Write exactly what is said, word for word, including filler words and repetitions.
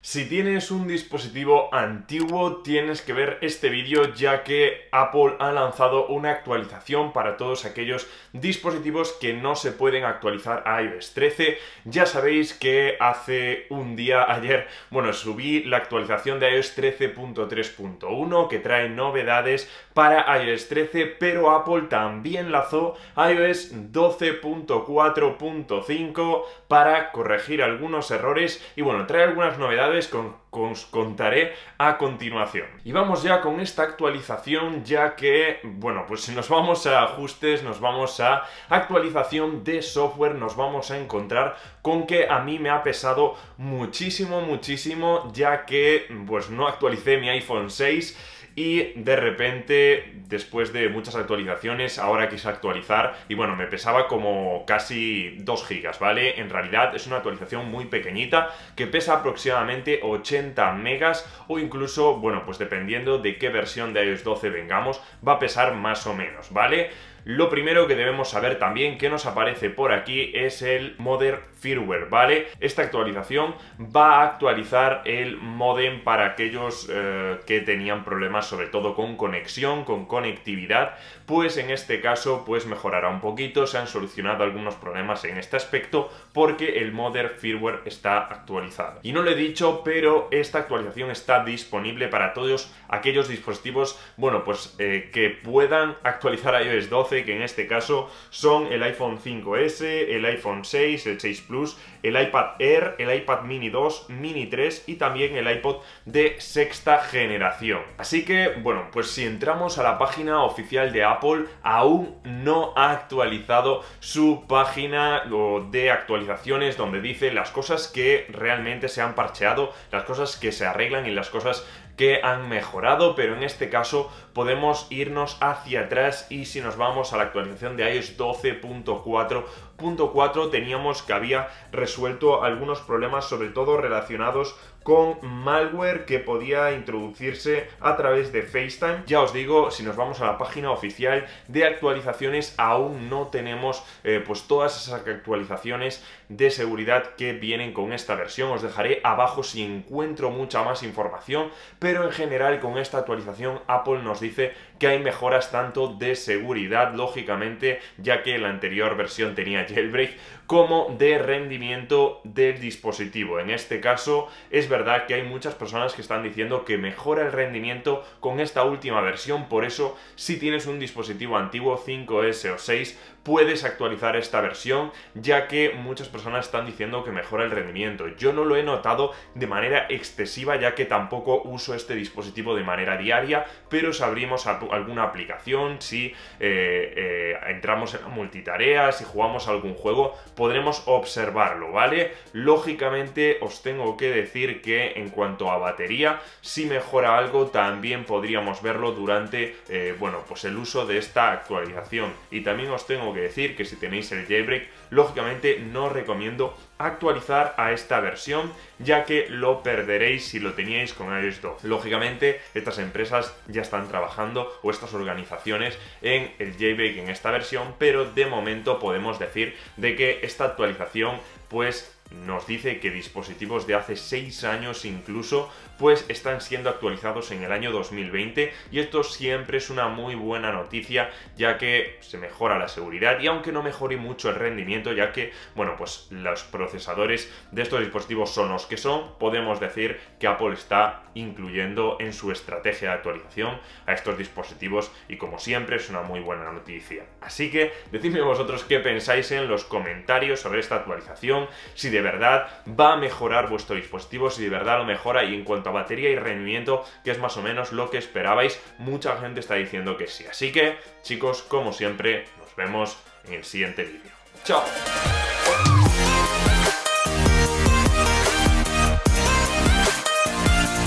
Si tienes un dispositivo antiguo, tienes que ver este vídeo, ya que Apple ha lanzado una actualización para todos aquellos dispositivos que no se pueden actualizar a iOS trece. Ya sabéis que hace un día, ayer, bueno, subí la actualización de iOS trece punto tres punto uno que trae novedades para iOS trece, pero Apple también lanzó iOS doce punto cuatro punto cinco para corregir algunos errores y bueno, trae algunas novedades que os contaré a continuación. Y vamos ya con esta actualización, ya que, bueno, pues nos vamos a ajustes, nos vamos a actualización de software, nos vamos a encontrar con que a mí me ha pesado muchísimo, muchísimo, ya que, pues no actualicé mi iPhone seis. Y de repente, después de muchas actualizaciones, ahora quise actualizar y bueno, me pesaba como casi dos gigas, ¿vale? En realidad es una actualización muy pequeñita que pesa aproximadamente ochenta megas o incluso, bueno, pues dependiendo de qué versión de iOS doce vengamos, va a pesar más o menos, ¿vale? Lo primero que debemos saber también que nos aparece por aquí es el Modern Firmware, ¿vale? Esta actualización va a actualizar el modem para aquellos eh, que tenían problemas sobre todo con conexión, con conectividad, pues en este caso pues mejorará un poquito, se han solucionado algunos problemas en este aspecto porque el Modern Firmware está actualizado. Y no lo he dicho, pero esta actualización está disponible para todos aquellos dispositivos, bueno, pues eh, que puedan actualizar iOS doce, que en este caso son el iPhone cinco ese, el iPhone seis, el seis Plus, el iPad Air, el iPad Mini dos, Mini tres y también el iPod de sexta generación. Así que, bueno, pues si entramos a la página oficial de Apple, aún no ha actualizado su página de actualizaciones donde dice las cosas que realmente se han parcheado, las cosas que se arreglan y las cosas que han mejorado, pero en este caso podemos irnos hacia atrás y si nos vamos a la actualización de iOS doce punto cuatro punto cuatro teníamos que había resuelto algunos problemas sobre todo relacionados con malware que podía introducirse a través de FaceTime. Ya os digo, si nos vamos a la página oficial de actualizaciones aún no tenemos eh, pues todas esas actualizaciones de seguridad que vienen con esta versión. Os dejaré abajo si encuentro mucha más información, pero en general con esta actualización Apple nos dice que hay mejoras tanto de seguridad, lógicamente, ya que la anterior versión tenía jailbreak, como de rendimiento del dispositivo. En este caso es verdad que hay muchas personas que están diciendo que mejora el rendimiento con esta última versión, por eso si tienes un dispositivo antiguo cinco ese o seis puedes actualizar esta versión, ya que muchas personas están diciendo que mejora el rendimiento. Yo no lo he notado de manera excesiva, ya que tampoco uso este dispositivo de manera diaria, pero si abrimos alguna aplicación, si eh, eh, entramos en multitarea, si jugamos a algún juego, podremos observarlo, ¿vale? Lógicamente os tengo que decir que en cuanto a batería, si mejora algo también podríamos verlo durante, eh, bueno, pues el uso de esta actualización. Y también os tengo que decir que si tenéis el jailbreak, lógicamente no os recomiendo actualizar a esta versión, ya que lo perderéis si lo teníais con iOS doce. Lógicamente estas empresas ya están trabajando, o estas organizaciones, en el jailbreak en esta versión, pero de momento podemos decir de que esta actualización pues nos dice que dispositivos de hace seis años incluso pues están siendo actualizados en el año dos mil veinte y esto siempre es una muy buena noticia, ya que se mejora la seguridad y aunque no mejore mucho el rendimiento, ya que bueno, pues los procesadores de estos dispositivos son los que son, podemos decir que Apple está incluyendo en su estrategia de actualización a estos dispositivos y como siempre es una muy buena noticia. Así que decidme vosotros qué pensáis en los comentarios sobre esta actualización, si de de verdad va a mejorar vuestro dispositivo, si de verdad lo mejora, y en cuanto a batería y rendimiento, que es más o menos lo que esperabais, mucha gente está diciendo que sí. Así que, chicos, como siempre, nos vemos en el siguiente vídeo. ¡Chao!